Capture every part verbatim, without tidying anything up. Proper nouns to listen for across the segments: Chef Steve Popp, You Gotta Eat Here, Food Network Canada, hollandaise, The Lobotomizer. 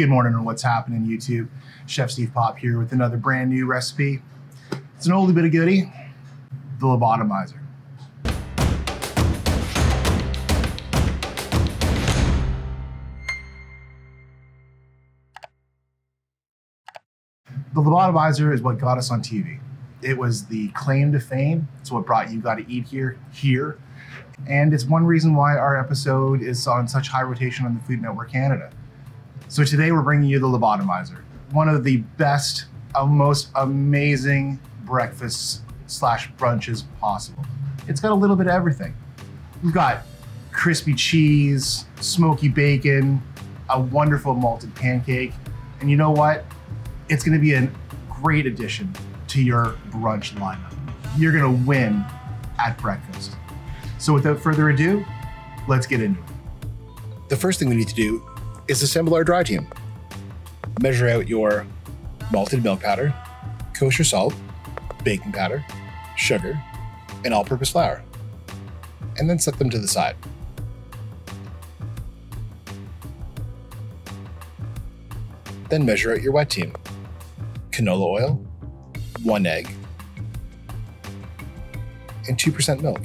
Good morning, or what's happening, YouTube. Chef Steve Popp here with another brand new recipe. It's an oldie bit of goodie, the Lobotomizer. The Lobotomizer is what got us on T V. It was the claim to fame. It's what brought You Gotta Eat Here, here. And it's one reason why our episode is on such high rotation on the Food Network Canada. So today we're bringing you the Lobotomizer, one of the best, most amazing breakfasts slash brunches possible. It's got a little bit of everything. We've got crispy cheese, smoky bacon, a wonderful malted pancake. And you know what? It's gonna be a great addition to your brunch lineup. You're gonna win at breakfast. So without further ado, let's get into it. The first thing we need to do is assemble our dry team. Measure out your malted milk powder, kosher salt, baking powder, sugar, and all-purpose flour, and then set them to the side. Then measure out your wet team. Canola oil, one egg, and two percent milk.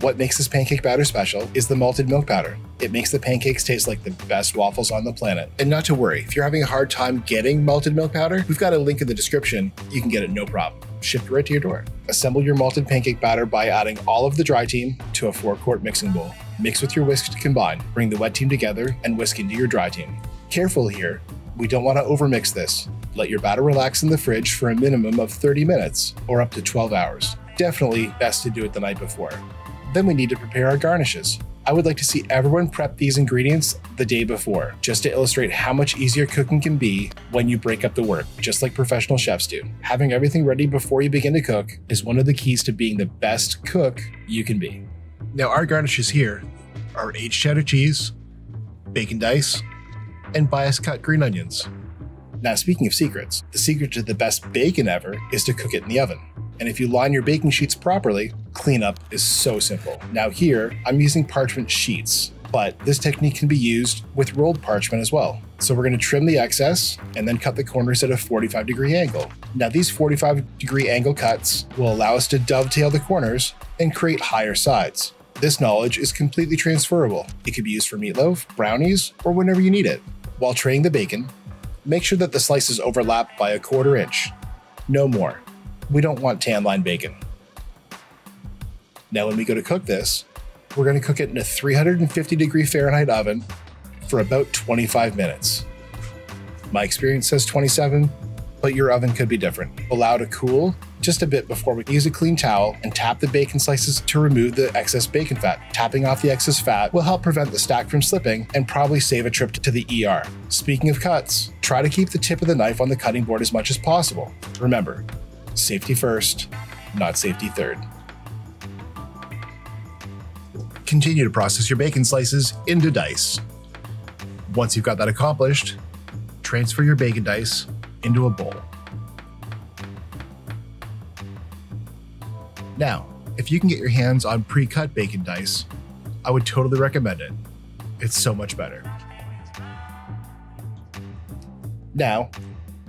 What makes this pancake batter special is the malted milk powder. It makes the pancakes taste like the best waffles on the planet. And not to worry, if you're having a hard time getting malted milk powder, we've got a link in the description. You can get it no problem. Shipped right to your door. Assemble your malted pancake batter by adding all of the dry team to a four-quart mixing bowl. Mix with your whisk to combine. Bring the wet team together and whisk into your dry team. Careful here. We don't want to overmix this. Let your batter relax in the fridge for a minimum of thirty minutes or up to twelve hours. Definitely best to do it the night before. Then we need to prepare our garnishes. I would like to see everyone prep these ingredients the day before, just to illustrate how much easier cooking can be when you break up the work, just like professional chefs do. Having everything ready before you begin to cook is one of the keys to being the best cook you can be. Now our garnishes here are aged cheddar cheese, bacon dice, and bias-cut green onions. Now speaking of secrets, the secret to the best bacon ever is to cook it in the oven. And if you line your baking sheets properly, cleanup is so simple. Now here, I'm using parchment sheets, but this technique can be used with rolled parchment as well. So we're gonna trim the excess and then cut the corners at a forty-five degree angle. Now these forty-five degree angle cuts will allow us to dovetail the corners and create higher sides. This knowledge is completely transferable. It could be used for meatloaf, brownies, or whenever you need it. While traying the bacon, make sure that the slices overlap by a quarter inch, no more. We don't want tan line bacon. Now when we go to cook this, we're gonna cook it in a three hundred fifty degree Fahrenheit oven for about twenty-five minutes. My experience says twenty-seven, but your oven could be different. Allow to cool just a bit before we use a clean towel and tap the bacon slices to remove the excess bacon fat. Tapping off the excess fat will help prevent the stack from slipping and probably save a trip to the E R. Speaking of cuts, try to keep the tip of the knife on the cutting board as much as possible. Remember, safety first, not safety third. Continue to process your bacon slices into dice. Once you've got that accomplished, transfer your bacon dice into a bowl. Now, if you can get your hands on pre-cut bacon dice, I would totally recommend it. It's so much better. Now,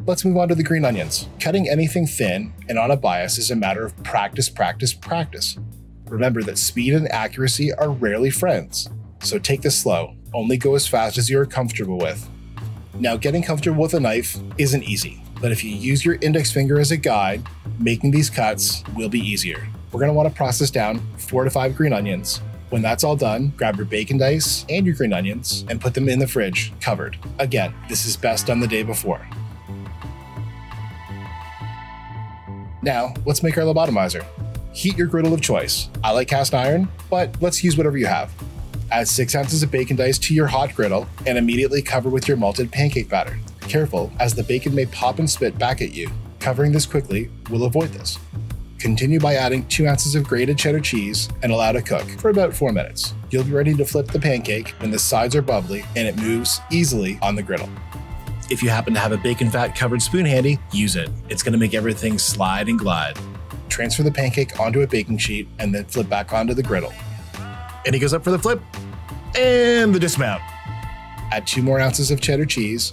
let's move on to the green onions. Cutting anything thin and on a bias is a matter of practice, practice, practice. Remember that speed and accuracy are rarely friends, so take this slow. Only go as fast as you are comfortable with. Now, getting comfortable with a knife isn't easy, but if you use your index finger as a guide, making these cuts will be easier. We're gonna wanna process down four to five green onions. When that's all done, grab your bacon dice and your green onions and put them in the fridge, covered. Again, this is best done the day before. Now, let's make our Lobotomizer. Heat your griddle of choice. I like cast iron, but let's use whatever you have. Add six ounces of bacon dice to your hot griddle and immediately cover with your malted pancake batter. Careful, as the bacon may pop and spit back at you. Covering this quickly will avoid this. Continue by adding two ounces of grated cheddar cheese and allow to cook for about four minutes. You'll be ready to flip the pancake when the sides are bubbly and it moves easily on the griddle. If you happen to have a bacon fat covered spoon handy, use it. It's gonna make everything slide and glide. Transfer the pancake onto a baking sheet and then flip back onto the griddle. And he goes up for the flip and the dismount. Add two more ounces of cheddar cheese.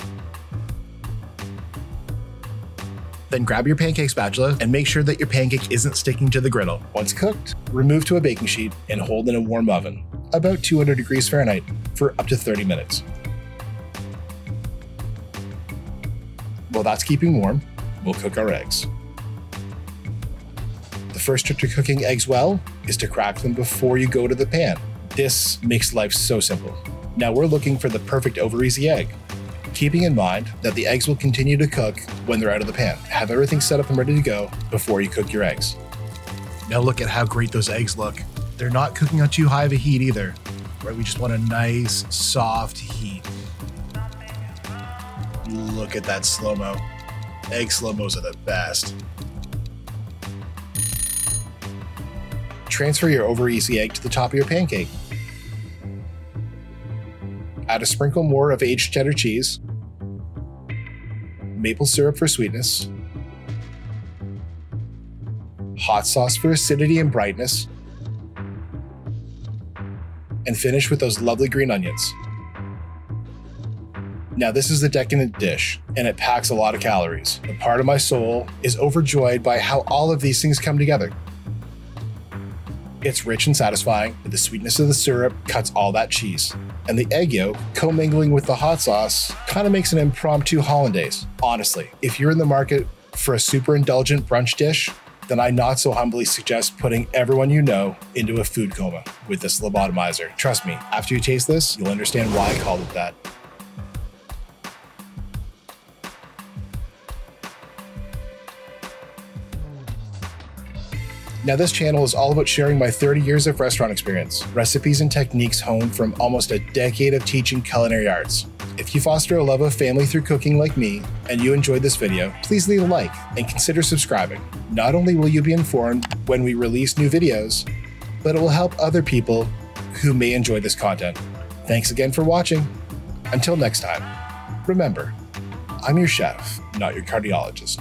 Then grab your pancake spatula and make sure that your pancake isn't sticking to the griddle. Once cooked, remove to a baking sheet and hold in a warm oven, about two hundred degrees Fahrenheit, for up to thirty minutes. While that's keeping warm, we'll cook our eggs. The first trick to cooking eggs well is to crack them before you go to the pan. This makes life so simple. Now we're looking for the perfect over-easy egg, keeping in mind that the eggs will continue to cook when they're out of the pan. Have everything set up and ready to go before you cook your eggs. Now look at how great those eggs look. They're not cooking on too high of a heat either, right? We just want a nice, soft heat. Look at that slow-mo. Egg slow-mos are the best. Transfer your over-easy egg to the top of your pancake. Add a sprinkle more of aged cheddar cheese, maple syrup for sweetness, hot sauce for acidity and brightness, and finish with those lovely green onions. Now this is a decadent dish, and it packs a lot of calories. A part of my soul is overjoyed by how all of these things come together. It's rich and satisfying, but the sweetness of the syrup cuts all that cheese. And the egg yolk, co-mingling with the hot sauce, kind of makes an impromptu hollandaise. Honestly, if you're in the market for a super indulgent brunch dish, then I not so humbly suggest putting everyone you know into a food coma with this Lobotomizer. Trust me, after you taste this, you'll understand why I called it that. Now this channel is all about sharing my thirty years of restaurant experience, recipes and techniques honed from almost a decade of teaching culinary arts. If you foster a love of family through cooking like me, and you enjoyed this video, please leave a like and consider subscribing. Not only will you be informed when we release new videos, but it will help other people who may enjoy this content. Thanks again for watching. Until next time, remember, I'm your chef, not your cardiologist.